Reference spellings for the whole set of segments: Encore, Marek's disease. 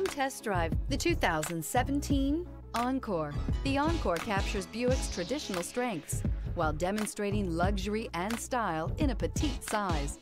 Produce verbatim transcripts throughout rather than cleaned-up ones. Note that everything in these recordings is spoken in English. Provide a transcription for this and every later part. Come test drive the two thousand seventeen Encore. The Encore captures Buick's traditional strengths while demonstrating luxury and style in a petite size.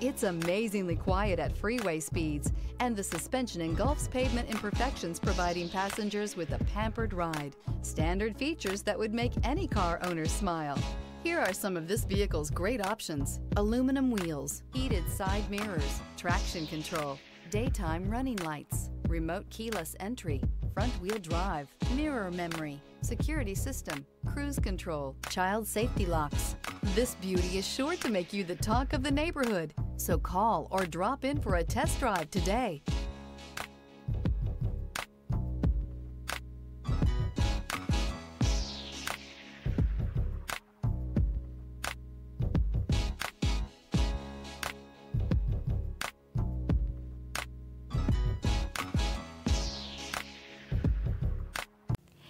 It's amazingly quiet at freeway speeds, and the suspension engulfs pavement imperfections, providing passengers with a pampered ride. Standard features that would make any car owner smile. Here are some of this vehicle's great options: aluminum wheels, heated side mirrors, traction control, daytime running lights, remote keyless entry, front wheel drive, mirror memory, security system, cruise control, child safety locks. This beauty is sure to make you the talk of the neighborhood, so call or drop in for a test drive today.